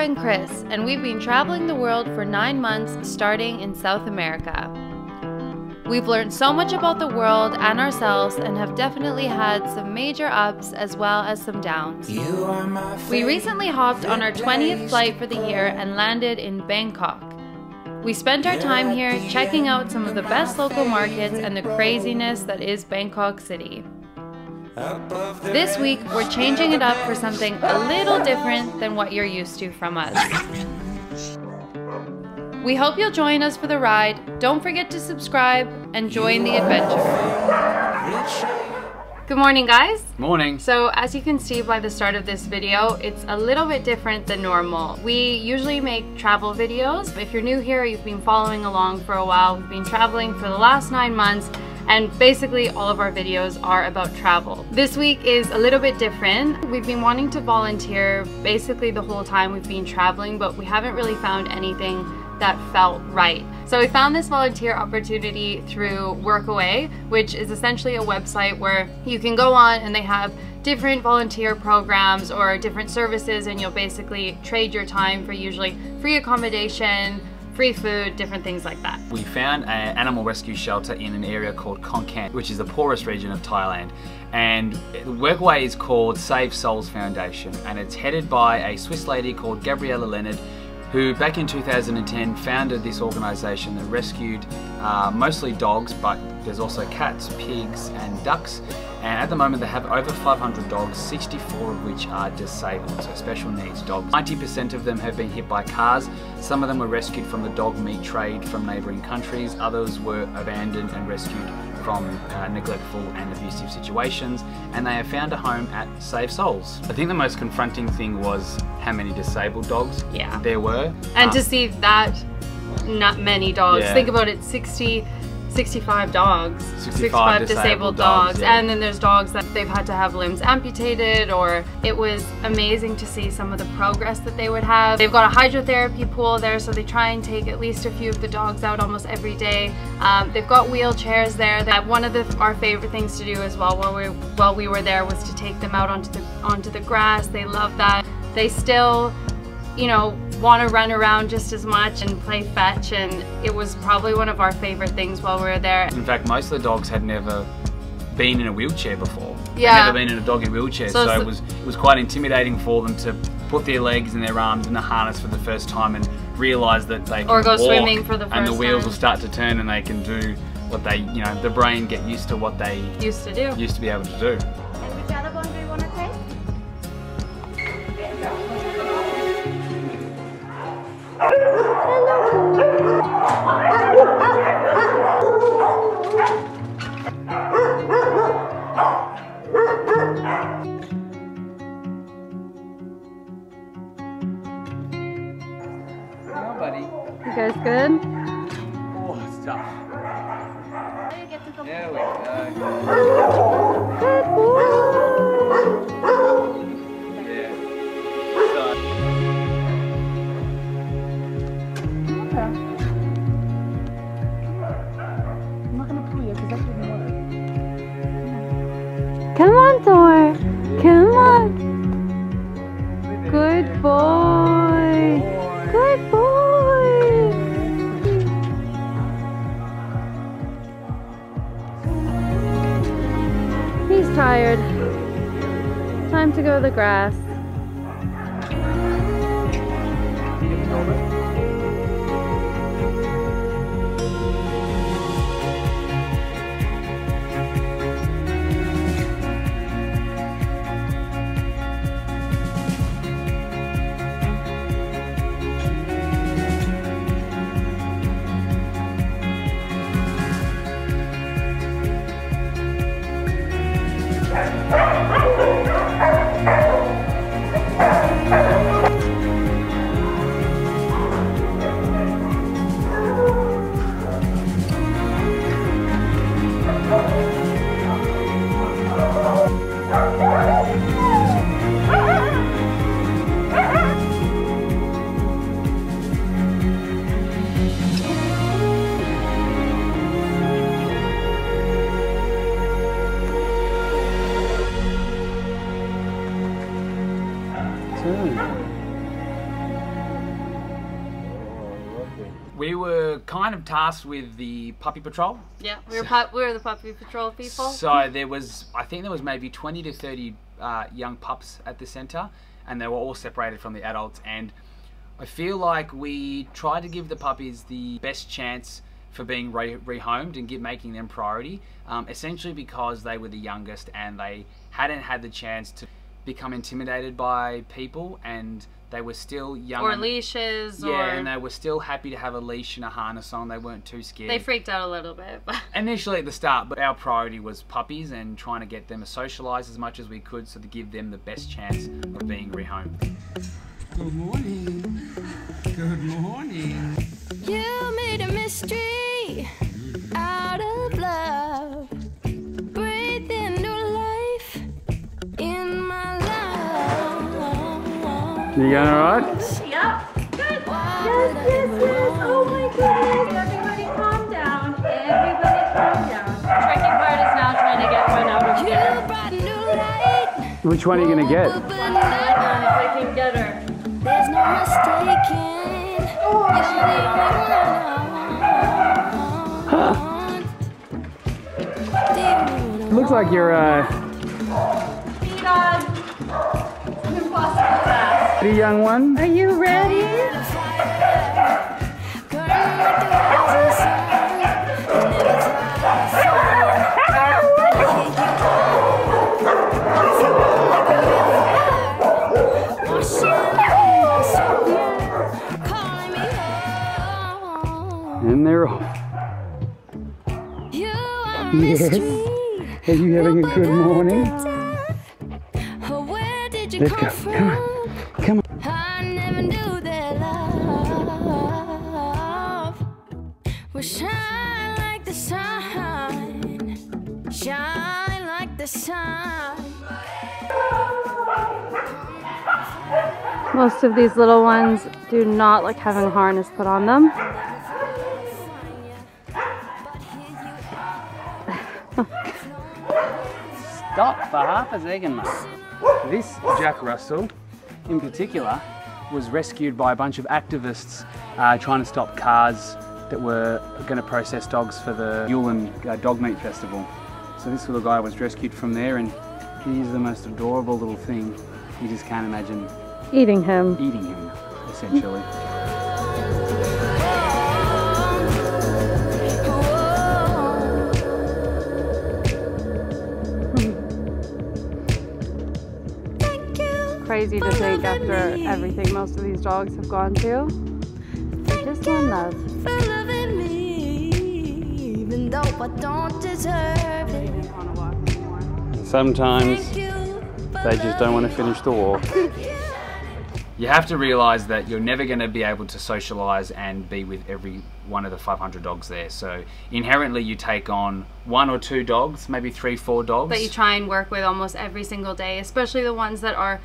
Sarah and Chris, and we've been traveling the world for 9 months, starting in South America. We've learned so much about the world and ourselves and have definitely had some major ups as well as some downs. We recently hopped on our 20th flight for the year and landed in Bangkok. We spent our time here checking out some of the best local markets and the craziness that is Bangkok City. This week, we're changing it up for something a little different than what you're used to from us. We hope you'll join us for the ride. Don't forget to subscribe and join the adventure. Good morning, guys. Morning. So as you can see by the start of this video, it's a little bit different than normal. We usually make travel videos. If you're new here, you've been following along for a while. We've been traveling for the last 9 months. And basically all of our videos are about travel. This week is a little bit different. We've been wanting to volunteer basically the whole time we've been traveling, but we haven't really found anything that felt right. So we found this volunteer opportunity through Workaway, which is essentially a website where you can go on and they have different volunteer programs or different services, and you'll basically trade your time for usually free accommodation, free food, different things like that. We found an animal rescue shelter in an area called Khon Kaen, which is the poorest region of Thailand. And the Workaway is called Save Souls Foundation, and it's headed by a Swiss lady called Gabriella Leonard, who back in 2010 founded this organisation that rescued mostly dogs, but there's also cats, pigs and ducks. And at the moment they have over 500 dogs, 64 of which are disabled, so special needs dogs. 90% of them have been hit by cars. Some of them were rescued from the dog meat trade from neighbouring countries. Others were abandoned and rescued from neglectful and abusive situations, and they have found a home at Save Souls. I think the most confronting thing was how many disabled dogs there were. And to see that not many dogs, think about it, 65 dogs, 65 disabled dogs, and then there's dogs that they've had to have limbs amputated, or it was amazing to see some of the progress that they would have. They've got a hydrotherapy pool there, so they try and take at least a few of the dogs out almost every day. They've got wheelchairs there. One of our favorite things to do as well while we were there was to take them out onto the grass. They love that. They still, you know, want to run around just as much and play fetch, and it was probably one of our favorite things while we were there. In fact, most of the dogs had never been in a wheelchair before. Yeah. They'd never been in a dog in a wheelchair, so it was quite intimidating for them to put their legs and their arms in the harness for the first time and realize that they can go swimming for the first time, and the wheels will start to turn and they can do what they, you know, the brain get used to what they used to do, used to be able to do. And which other one do you want to take? You guys good? Oh, it's tough. There we go. I'm not gonna pull you because that's even water. Come on, Thor. Come on. Good boy. Good boy. Tired. Time to go to the grass. We were kind of tasked with the puppy patrol. Yeah, we were the puppy patrol people. So there was, I think there was maybe 20 to 30 young pups at the centre, and they were all separated from the adults. And I feel like we tried to give the puppies the best chance for being rehomed and making them priority, essentially because they were the youngest and they hadn't had the chance to become intimidated by people, and they were still young. Or leashes. Yeah, or... and they were still happy to have a leash and a harness on. They weren't too scared. They freaked out a little bit. But... initially at the start, but our priority was puppies and trying to get them to socialise as much as we could so to give them the best chance of being rehomed. Good morning. Good morning. You made a mystery out of love. You going alright? Yep. Good. Yes, yes, yes. Oh my goodness. Everybody calm down. Everybody calm down. The tricky part is now trying to get one out of here. Which one are you going to get? One, if I can get her. There's no mistaking. Huh. Looks like you're Speed on. Impossible task. The young one. Are you ready? And they're off. Yes. Are you having a good morning? Let's go. Come on. Come on. I never knew that love would shine like the sun. Shine like the sun. Most of these little ones do not like having a harness put on them. Stop for half a second, mate. This Jack Russell in particular was rescued by a bunch of activists trying to stop cars that were going to process dogs for the Yulin dog meat festival. So this little guy was rescued from there, and he is the most adorable little thing. You just can't imagine eating him. Eating him, essentially. Crazy to think after everything most of these dogs have gone through. They just want love. For loving me, even though I don't deserve it. Sometimes they just don't want to finish the walk. You have to realise that you're never going to be able to socialise and be with every one of the 500 dogs there. So inherently you take on one or two dogs, maybe three, four dogs. That you try and work with almost every single day, especially the ones that are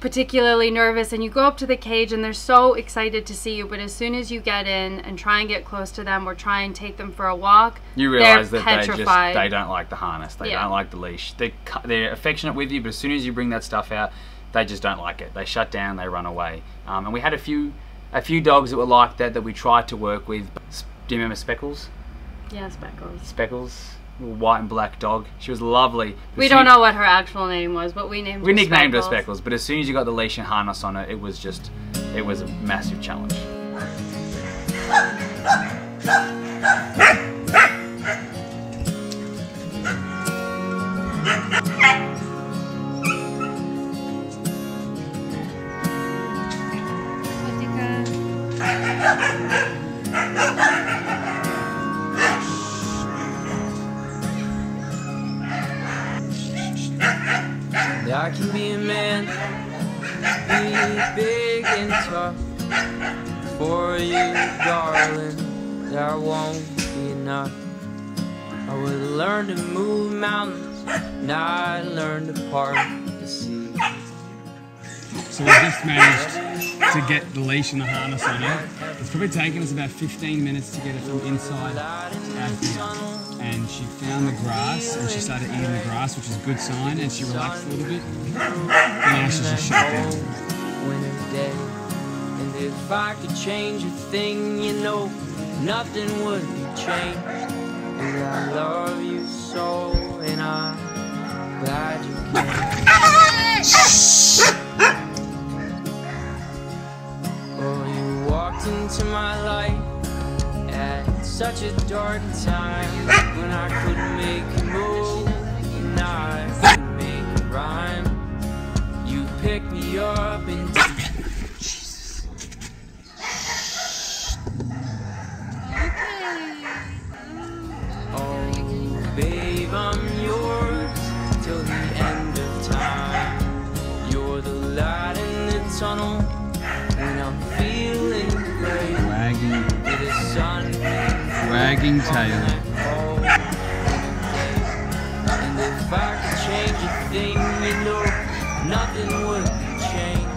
particularly nervous, and you go up to the cage and they're so excited to see you, but as soon as you get in and try and get close to them or try and take them for a walk, you realize that petrified. They don't like the harness, they don't like the leash. They're affectionate with you, but as soon as you bring that stuff out, they just don't like it. They shut down, they run away. And we had a few dogs that were like that we tried to work with. Do you remember Speckles? Yeah, Speckles. Speckles. White and black dog. She was lovely. We don't know what her actual name was, but we named her. We nicknamed her Speckles, but as soon as you got the leash and harness on her, it was a massive challenge. I can be a man, be big and tough. For you, darling, that won't be enough. I would learn to move mountains, now I learned to part the sea. So we just managed to get the leash and the harness on her. It's probably taken us about 15 minutes to get her from inside out. And she found the grass, and she started eating the grass, which is a good sign, and she relaxed a little bit, and now she's just shut down. if I could change a thing, you know, nothing would be changed. And I love you so, and I'm glad you came. Oh, you walked into my life at such a dark time, when I couldn't make a move, and I couldn't make a rhyme. You picked me up and babe, I'm yours till the end of time. You're the light in the tunnel when I'm feeling great. Wagging. With the sun. Wagging tail. And if I could change a thing, you know, nothing would change.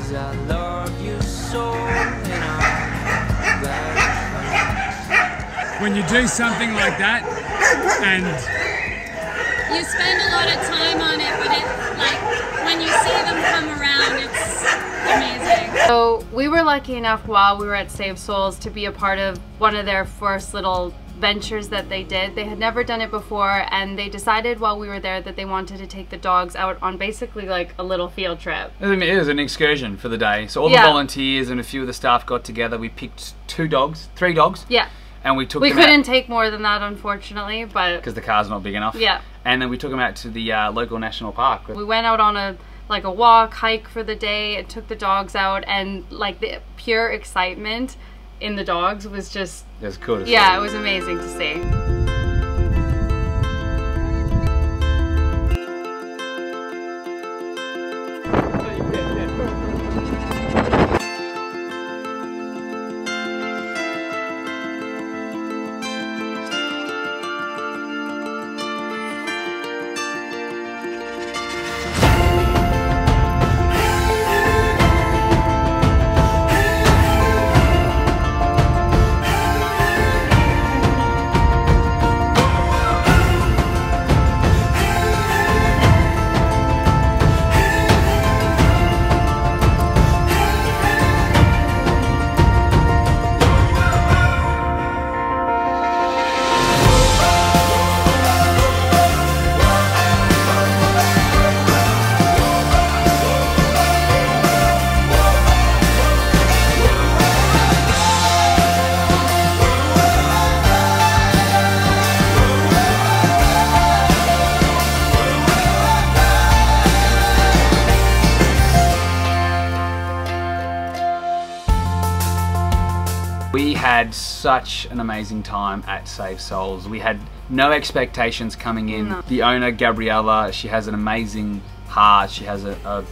Cause I love you so, and I'm glad. When you do something like that, and you spend a lot of time on it, but it, like, when you see them come around, it's amazing. So we were lucky enough while we were at Save Souls to be a part of one of their first little ventures that they did. They had never done it before, and they decided while we were there that they wanted to take the dogs out on basically like a little field trip. It was an excursion for the day. So all the volunteers and a few of the staff got together. We picked three dogs. Yeah. And we took them out. We couldn't take more than that, unfortunately, but... because the car's not big enough. Yeah. And then we took them out to the local national park. We went out on a walk, hike for the day, and took the dogs out, and like the pure excitement in the dogs was just... it was cool to see. Yeah, it was amazing to see. We had such an amazing time at Save Souls. We had no expectations coming in. No. The owner, Gabriella, she has an amazing heart. She has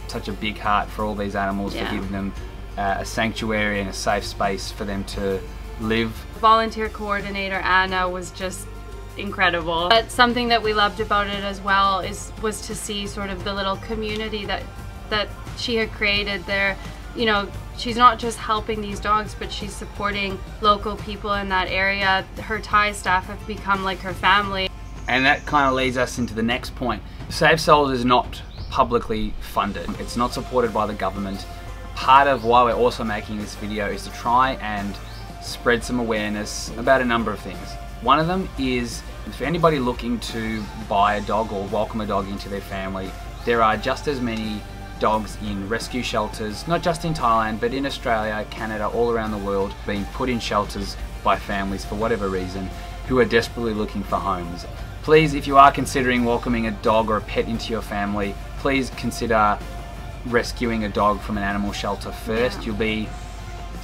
such a big heart for all these animals, for giving them a sanctuary and a safe space for them to live. Volunteer coordinator Anna was just incredible. But something that we loved about it as well was to see sort of the little community that she had created there. You know, she's not just helping these dogs, but she's supporting local people in that area. Her Thai staff have become like her family. And that kind of leads us into the next point. Save Souls is not publicly funded. It's not supported by the government. Part of why we're also making this video is to try and spread some awareness about a number of things. One of them is, if anybody looking to buy a dog or welcome a dog into their family, there are just as many dogs in rescue shelters, not just in Thailand, but in Australia, Canada, all around the world, being put in shelters by families for whatever reason, who are desperately looking for homes. Please, if you are considering welcoming a dog or a pet into your family, please consider rescuing a dog from an animal shelter first. Yeah. You'll be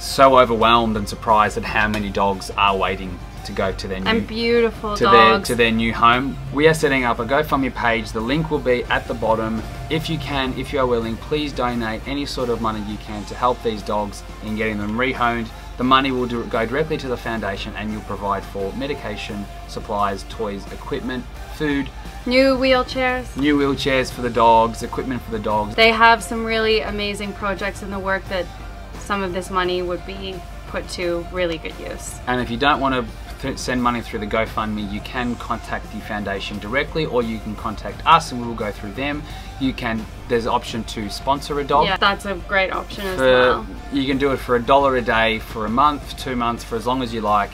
so overwhelmed and surprised at how many dogs are waiting to go to their new, and beautiful dogs. To their new home. We are setting up a GoFundMe page. The link will be at the bottom. If you can, if you are willing, please donate any sort of money you can to help these dogs in getting them rehomed. The money will go directly to the foundation, and you'll provide for medication, supplies, toys, equipment, food, new wheelchairs for the dogs, equipment for the dogs. They have some really amazing projects in the work that some of this money would be put to really good use. And if you don't want to to send money through the GoFundMe, you can contact the foundation directly, or you can contact us and we will go through them. You can, there's an option to sponsor a dog. Yeah, that's a great option as well. You can do it for $1 a day, for a month, 2 months, for as long as you like.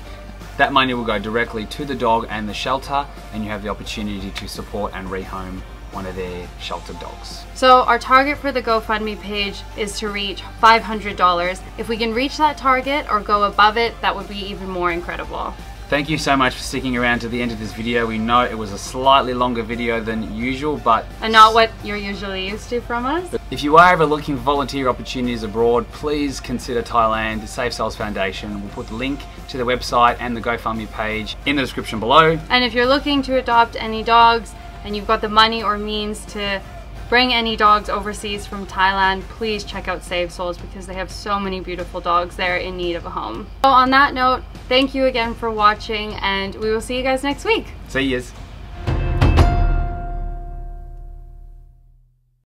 That money will go directly to the dog and the shelter, and you have the opportunity to support and rehome one of their sheltered dogs. So our target for the GoFundMe page is to reach $500. If we can reach that target or go above it, that would be even more incredible. Thank you so much for sticking around to the end of this video. We know it was a slightly longer video than usual, but... and not what you're usually used to from us. If you are ever looking for volunteer opportunities abroad, please consider Thailand. Save Souls Foundation. We'll put the link to their website and the GoFundMe page in the description below. And if you're looking to adopt any dogs, and you've got the money or means to bring any dogs overseas from Thailand, please check out Save Souls, because they have so many beautiful dogs that are in need of a home. So on that note, thank you again for watching, and we will see you guys next week. See yous.